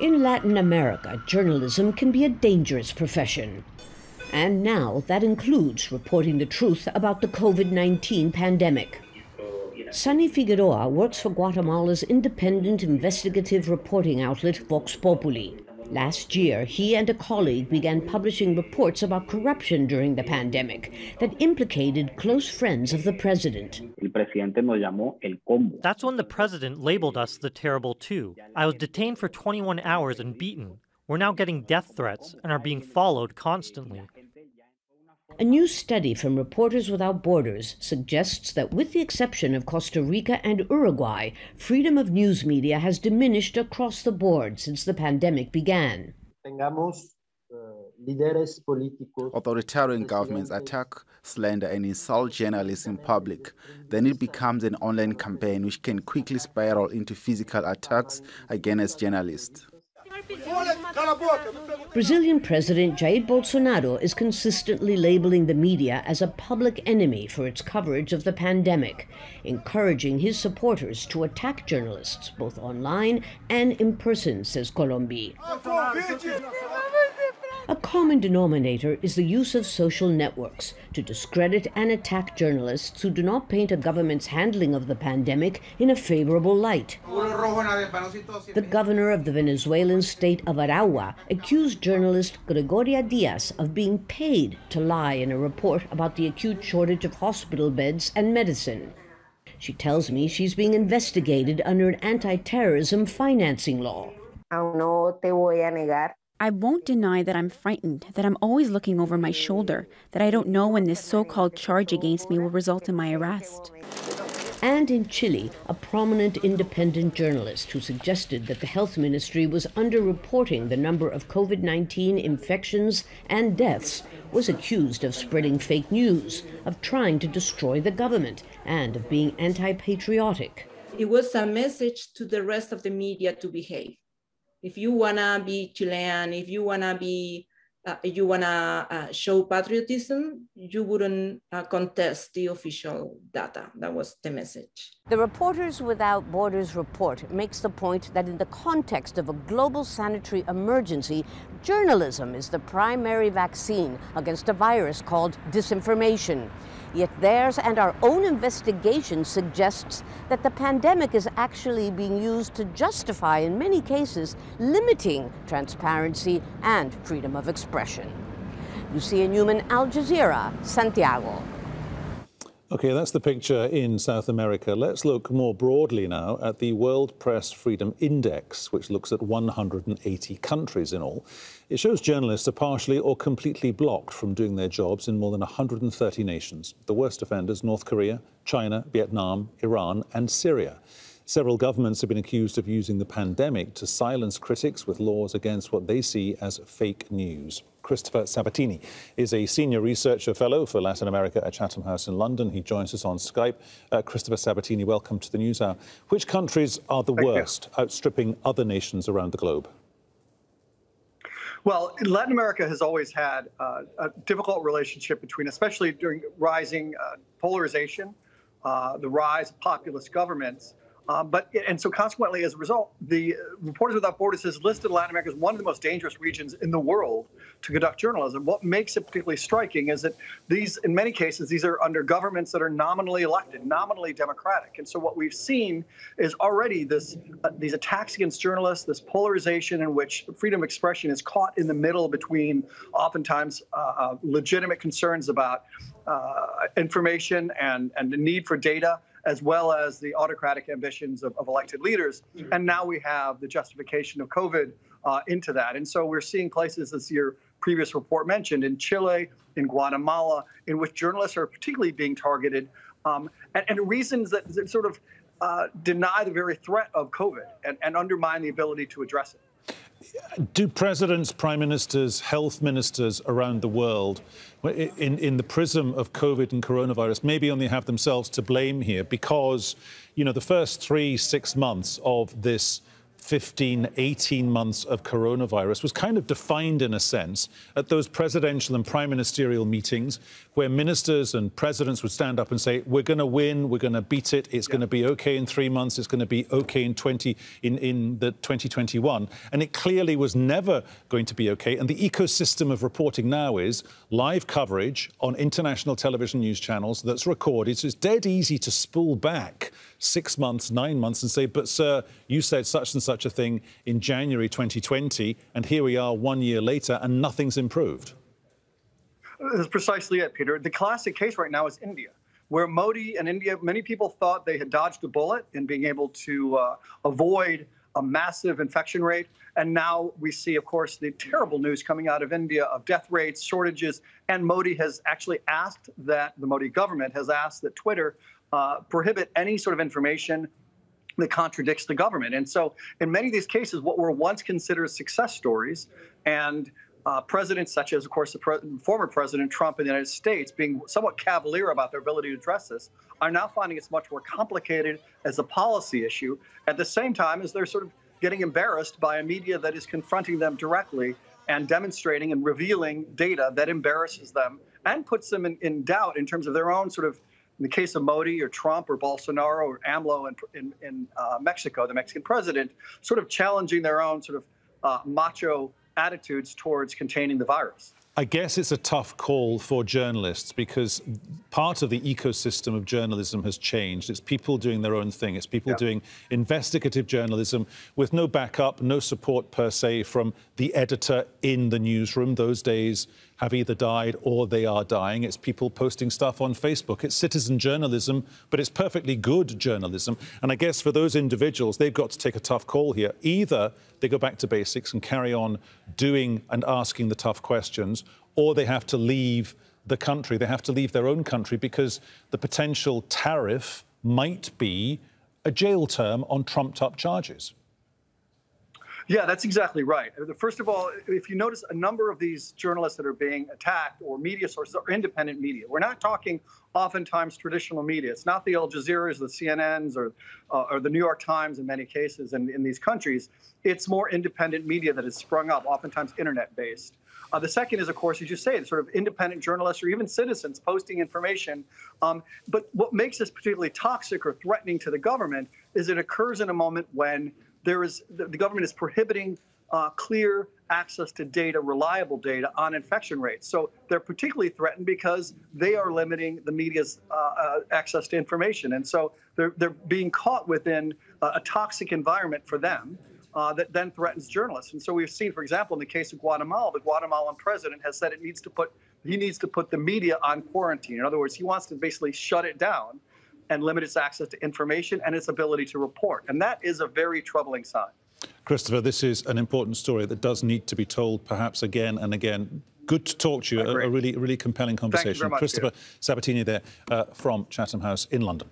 In Latin America, journalism can be a dangerous profession. And now that includes reporting the truth about the COVID-19 pandemic. Sunny Figueroa works for Guatemala's independent investigative reporting outlet, Vox Populi. Last year, he and a colleague began publishing reports about corruption during the pandemic that implicated close friends of the president. That's when the president labeled us the Terrible Two. I was detained for 21 hours and beaten. We're now getting death threats and are being followed constantly. A new study from Reporters Without Borders suggests that with the exception of Costa Rica and Uruguay, freedom of news media has diminished across the board since the pandemic began. Authoritarian governments attack, slander, and insult journalists in public. Then it becomes an online campaign which can quickly spiral into physical attacks against journalists. Brazilian President Jair Bolsonaro is consistently labeling the media as a public enemy for its coverage of the pandemic, encouraging his supporters to attack journalists both online and in person, says Colombi. A common denominator is the use of social networks to discredit and attack journalists who do not paint a government's handling of the pandemic in a favorable light. The governor of the Venezuelan state of Aragua accused journalist Gregoria Diaz of being paid to lie in a report about the acute shortage of hospital beds and medicine. She tells me she's being investigated under an anti-terrorism financing law. I won't deny that I'm frightened, that I'm always looking over my shoulder, that I don't know when this so-called charge against me will result in my arrest. And in Chile, a prominent independent journalist who suggested that the health ministry was underreporting the number of COVID-19 infections and deaths was accused of spreading fake news, of trying to destroy the government, and of being anti-patriotic. It was a message to the rest of the media to behave. If you wanna be Chilean, if you wanna be, show patriotism, you wouldn't contest the official data. That was the message. The Reporters Without Borders report makes the point that in the context of a global sanitary emergency, journalism is the primary vaccine against a virus called disinformation. Yet theirs and our own investigation suggests that the pandemic is actually being used to justify, in many cases, limiting transparency and freedom of expression. Lucia Newman, Al Jazeera, Santiago. Okay, that's the picture in South America. Let's look more broadly now at the World Press Freedom Index, which looks at 180 countries in all. It shows journalists are partially or completely blocked from doing their jobs in more than 130 nations. The worst offenders, North Korea, China, Vietnam, Iran, and Syria. Several governments have been accused of using the pandemic to silence critics with laws against what they see as fake news. Christopher Sabatini is a senior researcher fellow for Latin America at Chatham House in London. He joins us on Skype. Christopher Sabatini, welcome to the NewsHour. Which countries are the worst, outstripping other nations around the globe? Well, Latin America has always had a difficult relationship between, especially during rising polarization, the rise of populist governments. And so consequently, as a result, the Reporters Without Borders has listed Latin America as one of the most dangerous regions in the world to conduct journalism. What makes it particularly striking is that these, in many cases, these are under governments that are nominally elected, nominally democratic. And so what we've seen is already this, these attacks against journalists, this polarization in which freedom of expression is caught in the middle between oftentimes legitimate concerns about information and the need for data, as well as the autocratic ambitions of elected leaders. And now we have the justification of COVID into that. And so we're seeing places, as your previous report mentioned, in Chile, in Guatemala, in which journalists are particularly being targeted, and reasons that sort of deny the very threat of COVID and undermine the ability to address it. Do presidents, prime ministers, health ministers around the world, in the prism of COVID and coronavirus, maybe only have themselves to blame here? Because, you know, the first 3-6 months of this 15, 18 months of coronavirus was kind of defined, in a sense, at those presidential and prime ministerial meetings where ministers and presidents would stand up and say, we're going to win, we're going to beat it, it's going to be OK in 3 months, it's going to be OK in 2021. And it clearly was never going to be OK. And the ecosystem of reporting now is live coverage on international television news channels that's recorded. So it's dead easy to spool back 6 months, 9 months and say, but sir, you said such and such a thing in January 2020, and here we are 1 year later and nothing's improved. That's precisely it, Peter. The classic case right now is India, where Modi and India, many people thought they had dodged a bullet in being able to avoid a massive infection rate. And now we see, of course, the terrible news coming out of India of death rates, shortages, and Modi has actually asked that, the Modi government has asked that Twitter prohibit any sort of information that contradicts the government. And so in many of these cases, what were once considered success stories and presidents such as, of course, the former President Trump in the United States being somewhat cavalier about their ability to address this, are now finding it's much more complicated as a policy issue, at the same time as they're sort of getting embarrassed by a media that is confronting them directly and demonstrating and revealing data that embarrasses them and puts them in doubt in terms of their own sort of, in the case of Modi or Trump or Bolsonaro or AMLO in Mexico, the Mexican president, sort of challenging their own sort of macho attitudes towards containing the virus. I guess it's a tough call for journalists because part of the ecosystem of journalism has changed. It's people doing their own thing. It's people doing investigative journalism with no backup, no support per se from the editor in the newsroom. Those days have either died or they are dying. It's people posting stuff on Facebook. It's citizen journalism, but it's perfectly good journalism. And I guess for those individuals, they've got to take a tough call here. Either they go back to basics and carry on doing and asking the tough questions, or they have to leave the country. They have to leave their own country because the potential tariff might be a jail term on trumped-up charges. Yeah, that's exactly right. First of all, if you notice, a number of these journalists that are being attacked or media sources are independent media. We're not talking oftentimes traditional media. It's not the Al Jazeera's, the CNN's, or the New York Times in many cases in these countries. It's more independent media that has sprung up, oftentimes internet-based. The second is, of course, as you say, sort of independent journalists or even citizens posting information. But what makes this particularly toxic or threatening to the government is it occurs in a moment when there is, the government is prohibiting clear access to data, reliable data on infection rates. So they're particularly threatened because they are limiting the media's access to information. And so they're being caught within a toxic environment for them that then threatens journalists. And so we've seen, for example, in the case of Guatemala, the Guatemalan president has said he needs to put the media on quarantine. In other words, he wants to basically shut it down and limit its access to information and its ability to report. And that is a very troubling sign. Christopher, this is an important story that does need to be told perhaps again and again. Good to talk to you. A really compelling conversation. Thank you very much, Christopher Sabatini there from Chatham House in London.